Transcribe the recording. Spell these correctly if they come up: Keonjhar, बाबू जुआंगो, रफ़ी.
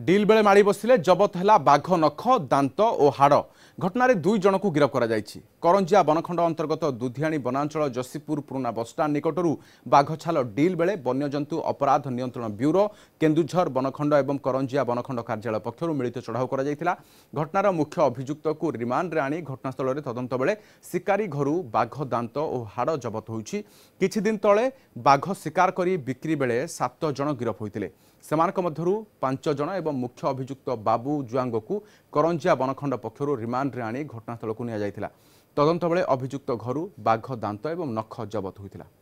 Deal बेले माड़ी बसिले जबत है बाघ नख दांत और हाड़ घटन दुई जन को गिरफ्त करंजिया वनखंड अंतर्गत दुधियाणी वनांचल जसीपुर पुराणा बसस्टाण निकटर बाघ छाल डील बेले वन्यजंतु अपराध नियंत्रण ब्यूरो केन्दुझर वनखंड एवं करंजिया वनखंड कार्यालय पक्षर मिलित चढ़ाऊ कर घटनार मुख्य अभियुक्त को रिमांड आनी घटनास्थल तदंत बेले शिकारी घर बाघ दांत और हाड़ जबत होती। किछि दिन तले बाघ शिकार कर बिक्री बेले 7 जन गिरफ्त होते सेमानकमधरु 5 जन एवं मुख्य अभियुक्त बाबू जुआंगो को करंजिया वनखंड पक्षर रिमांड आनी घटनास्थल को निया जायतिला। तदंत बेले अभियुक्त घर बाघ दांत एवं नख जबत होता।